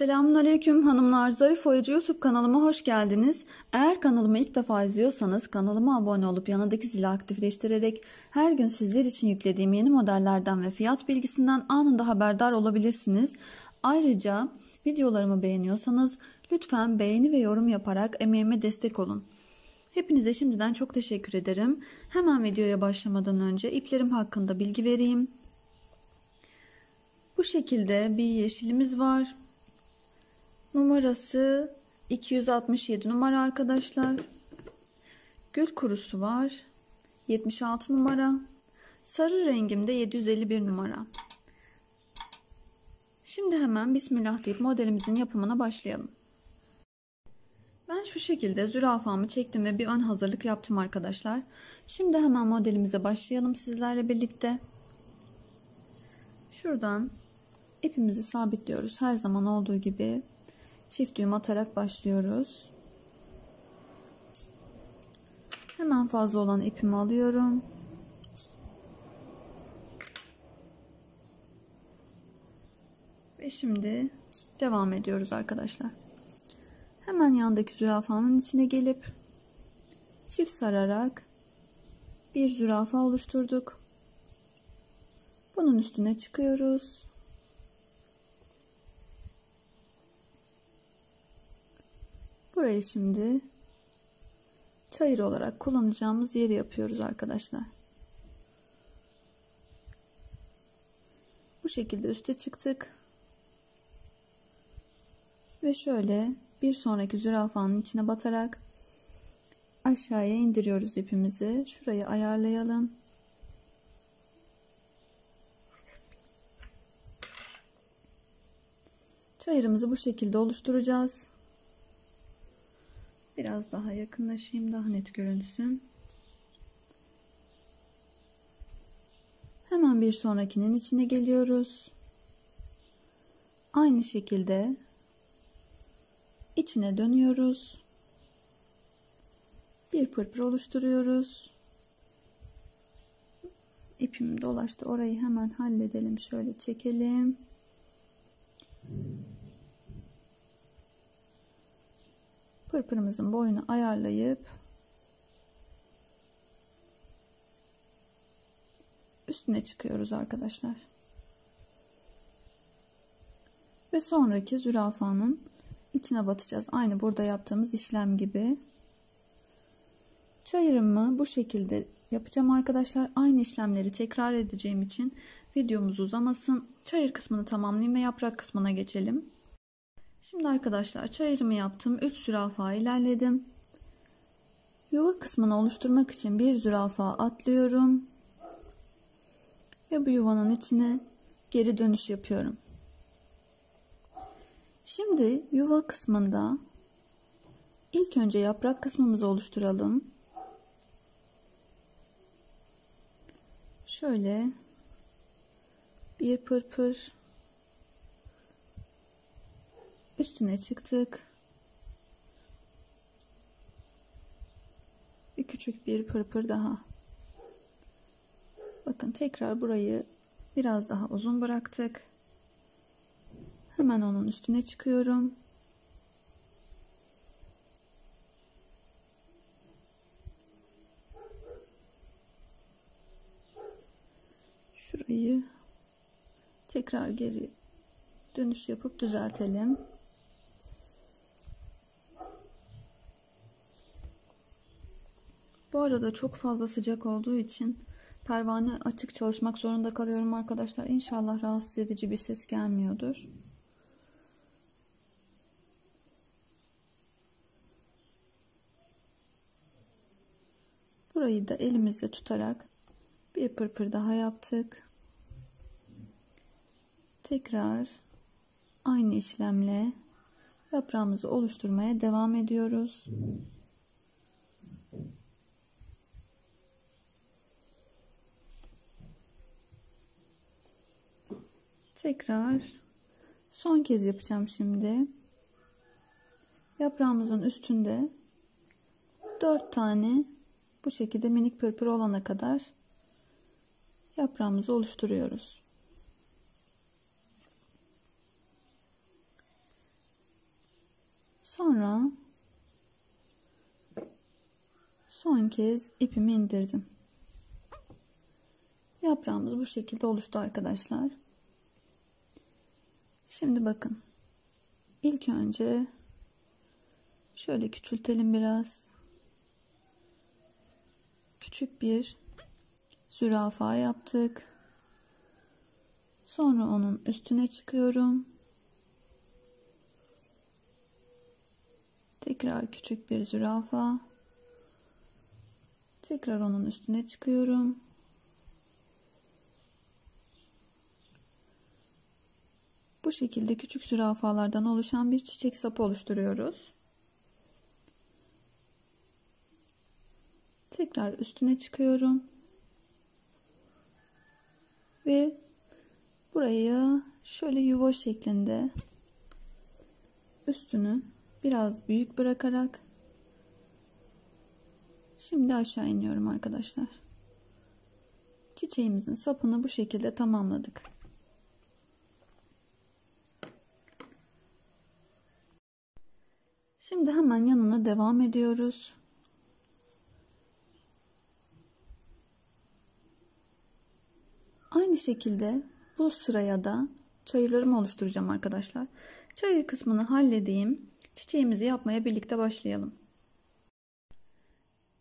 Selamünaleyküm hanımlar. Zarif Oyacı YouTube kanalıma hoş geldiniz. Eğer kanalımı ilk defa izliyorsanız kanalıma abone olup yanındaki zili aktifleştirerek her gün sizler için yüklediğim yeni modellerden ve fiyat bilgisinden anında haberdar olabilirsiniz. Ayrıca videolarımı beğeniyorsanız lütfen beğeni ve yorum yaparak emeğime destek olun. Hepinize şimdiden çok teşekkür ederim. Hemen videoya başlamadan önce iplerim hakkında bilgi vereyim. Bu şekilde bir yeşilimiz var. Numarası 267 numara arkadaşlar. Gül kurusu var. 76 numara. Sarı rengimde 751 numara. Şimdi hemen bismillah deyip modelimizin yapımına başlayalım. Ben şu şekilde zürafamı çektim ve bir ön hazırlık yaptım arkadaşlar. Şimdi hemen modelimize başlayalım sizlerle birlikte. Şuradan ipimizi sabitliyoruz. Her zaman olduğu gibi çift düğüm atarak başlıyoruz. Hemen fazla olan ipimi alıyorum. Ve şimdi devam ediyoruz arkadaşlar. Hemen yandaki zürafanın içine gelip çift sararak bir zürafa oluşturduk. Bunun üstüne çıkıyoruz. Burayı şimdi çayır olarak kullanacağımız yeri yapıyoruz arkadaşlar. Bu şekilde üste çıktık. Ve şöyle bir sonraki zürafanın içine batarak aşağıya indiriyoruz ipimizi. Şurayı ayarlayalım. Çayırımızı bu şekilde oluşturacağız. Biraz daha yakınlaşayım, daha net görünsün. Hemen bir sonrakinin içine geliyoruz. Aynı şekilde içine dönüyoruz. Bir pırpır oluşturuyoruz. İpim dolaştı, orayı hemen halledelim. Şöyle çekelim. Pırpırımızın boyunu ayarlayıp üstüne çıkıyoruz arkadaşlar. Ve sonraki zürafanın içine batacağız. Aynı burada yaptığımız işlem gibi. Çayırımı bu şekilde yapacağım arkadaşlar. Aynı işlemleri tekrar edeceğim için videomuz uzamasın. Çayır kısmını tamamlayayım ve yaprak kısmına geçelim. Şimdi arkadaşlar çayırımı yaptım. 3 zürafa ilerledim. Yuva kısmını oluşturmak için bir zürafa atlıyorum. Ve bu yuvanın içine geri dönüş yapıyorum. Şimdi yuva kısmında ilk önce yaprak kısmımızı oluşturalım. Şöyle bir pırpır. Üstüne çıktık. Bir küçük bir pırpır daha. Bakın tekrar burayı biraz daha uzun bıraktık. Hemen onun üstüne çıkıyorum. Şurayı tekrar geri dönüş yapıp düzeltelim. Bu arada çok fazla sıcak olduğu için pervane açık çalışmak zorunda kalıyorum arkadaşlar. İnşallah rahatsız edici bir ses gelmiyordur. Burayı da elimizle tutarak bir pırpır daha yaptık. Tekrar aynı işlemle yaprağımızı oluşturmaya devam ediyoruz. Tekrar son kez yapacağım şimdi. Yaprağımızın üstünde 4 tane bu şekilde minik pırpır olana kadar yaprağımızı oluşturuyoruz. Sonra son kez ipimi indirdim. Yaprağımız bu şekilde oluştu arkadaşlar. Şimdi bakın. İlk önce şöyle küçültelim biraz. Küçük bir zürafa yaptık. Sonra onun üstüne çıkıyorum. Tekrar küçük bir zürafa. Tekrar onun üstüne çıkıyorum. Bu şekilde küçük zürafalardan oluşan bir çiçek sapı oluşturuyoruz. Tekrar üstüne çıkıyorum. Ve buraya şöyle yuva şeklinde üstünü biraz büyük bırakarak şimdi aşağı iniyorum arkadaşlar. Çiçeğimizin sapını bu şekilde tamamladık. Şimdi hemen yanına devam ediyoruz. Aynı şekilde bu sıraya da çayırlarımı oluşturacağım arkadaşlar. Çayır kısmını halledeyim. Çiçeğimizi yapmaya birlikte başlayalım.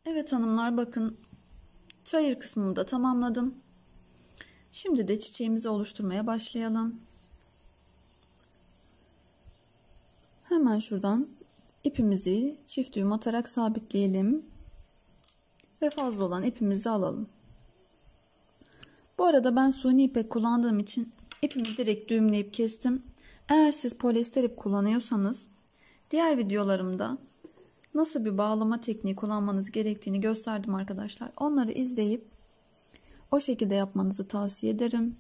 Evet hanımlar, bakın çayır kısmını da tamamladım. Şimdi de çiçeğimizi oluşturmaya başlayalım. Hemen şuradan ipimizi çift düğüm atarak sabitleyelim ve fazla olan ipimizi alalım. Bu arada ben suni ipek kullandığım için ipimi direkt düğümleyip kestim. Eğer siz polyester ip kullanıyorsanız diğer videolarımda nasıl bir bağlama tekniği kullanmanız gerektiğini gösterdim arkadaşlar. Onları izleyip o şekilde yapmanızı tavsiye ederim.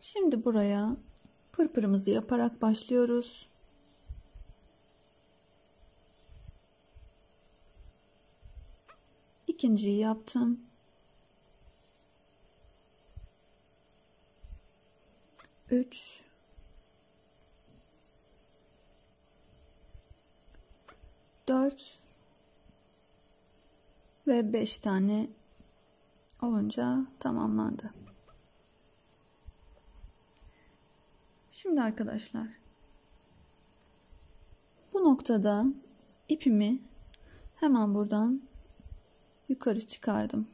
Şimdi buraya pırpırımızı yaparak başlıyoruz. İkinciyi yaptım. Üç. Dört. Ve beş tane olunca tamamlandı. Şimdi arkadaşlar, bu noktada ipimi hemen buradan yukarı çıkardım.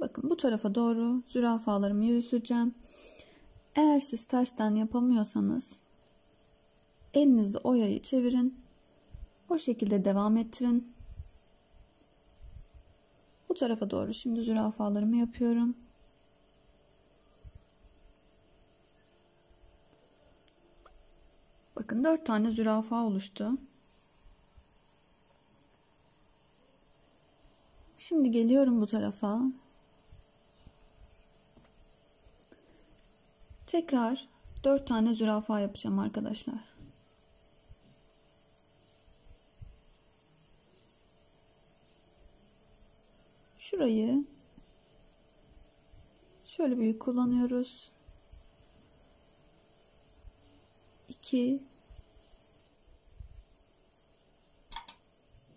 Bakın bu tarafa doğru zürafalarımı yürüteceğim. Eğer siz tersten yapamıyorsanız elinizle oyayı çevirin. O şekilde devam ettirin. Bu tarafa doğru şimdi zürafalarımı yapıyorum. Bakın 4 tane zürafa oluştu. Şimdi geliyorum bu tarafa. Tekrar 4 tane zürafa yapacağım arkadaşlar. Şurayı şöyle büyük kullanıyoruz. 2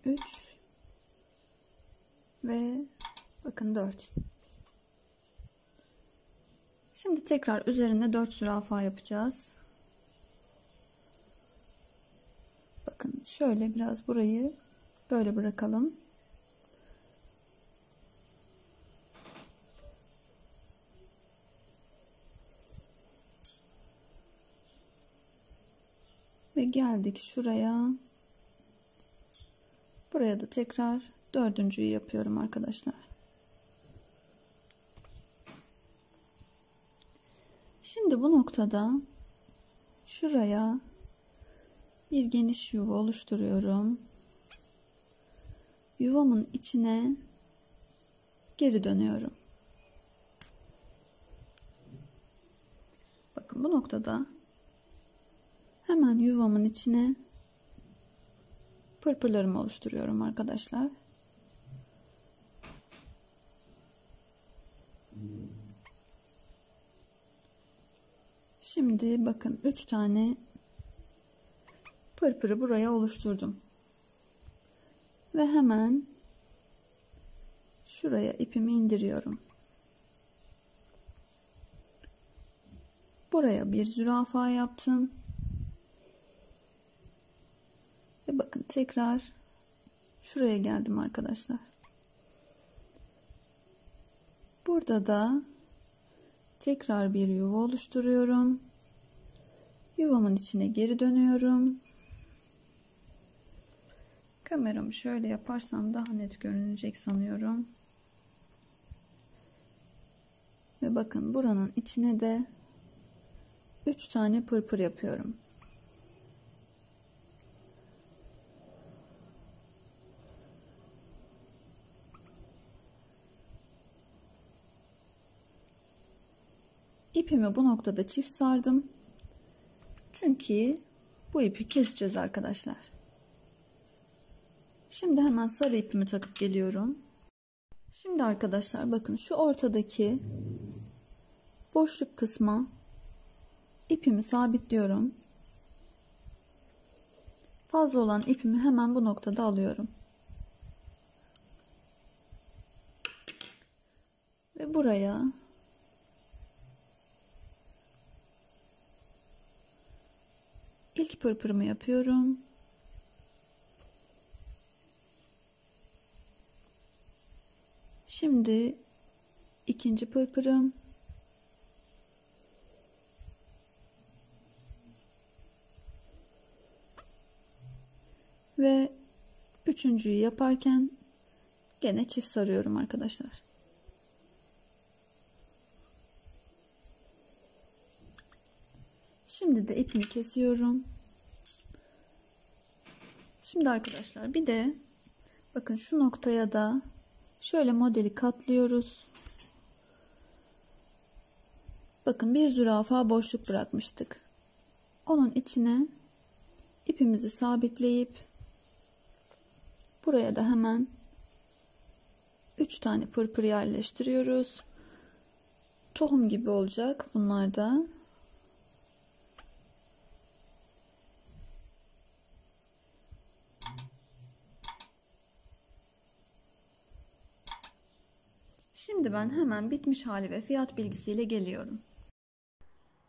3 ve bakın 4. Şimdi tekrar üzerine 4 zürafa yapacağız. Bakın şöyle biraz burayı böyle bırakalım. Ve geldik şuraya. Buraya da tekrar dördüncüyü yapıyorum arkadaşlar. Şimdi bu noktada şuraya bir geniş yuva oluşturuyorum. Yuvamın içine geri dönüyorum. Bakın bu noktada hemen yuvamın içine pırpırlarımı oluşturuyorum arkadaşlar. Şimdi bakın 3 tane pırpırı buraya oluşturdum. Ve hemen şuraya ipimi indiriyorum. Buraya bir zürafa yaptım. Ve bakın tekrar şuraya geldim arkadaşlar. Burada da tekrar bir yuva oluşturuyorum. Yuvamın içine geri dönüyorum. Kameramı şöyle yaparsam daha net görünecek sanıyorum. Ve bakın buranın içine de 3 tane pırpır yapıyorum. İpimi bu noktada çift sardım. Çünkü bu ipi keseceğiz arkadaşlar. Şimdi hemen sarı ipimi takıp geliyorum. Şimdi arkadaşlar bakın şu ortadaki boşluk kısma ipimi sabitliyorum. Fazla olan ipimi hemen bu noktada alıyorum. Ve buraya İlk pırpırımı yapıyorum. Şimdi ikinci pırpırım. Ve üçüncüyü yaparken gene çift sarıyorum arkadaşlar. Şimdi de ipimi kesiyorum. Şimdi arkadaşlar bir de bakın şu noktaya da şöyle modeli katlıyoruz. Bakın bir zürafa boşluk bırakmıştık. Onun içine ipimizi sabitleyip buraya da hemen 3 tane pırpır yerleştiriyoruz. Tohum gibi olacak bunlar da. Şimdi ben hemen bitmiş hali ve fiyat bilgisiyle geliyorum.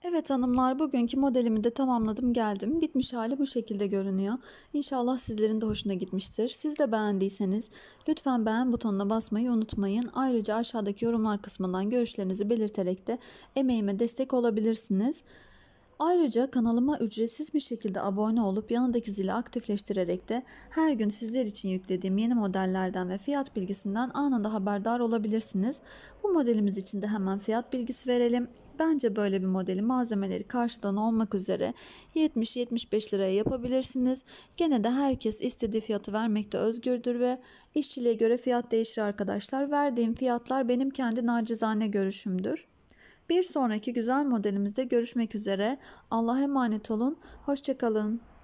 Evet hanımlar, bugünkü modelimi de tamamladım geldim. Bitmiş hali bu şekilde görünüyor. İnşallah sizlerin de hoşuna gitmiştir. Siz de beğendiyseniz lütfen beğen butonuna basmayı unutmayın. Ayrıca aşağıdaki yorumlar kısmından görüşlerinizi belirterek de emeğime destek olabilirsiniz. Ayrıca kanalıma ücretsiz bir şekilde abone olup yanındaki zili aktifleştirerek de her gün sizler için yüklediğim yeni modellerden ve fiyat bilgisinden anında haberdar olabilirsiniz. Bu modelimiz için de hemen fiyat bilgisi verelim. Bence böyle bir modeli malzemeleri karşıdan olmak üzere 70-75 liraya yapabilirsiniz. Gene de herkes istediği fiyatı vermekte özgürdür ve işçiliğe göre fiyat değişir arkadaşlar. Verdiğim fiyatlar benim kendi nacizane görüşümdür. Bir sonraki güzel modelimizde görüşmek üzere. Allah'a emanet olun. Hoşça kalın.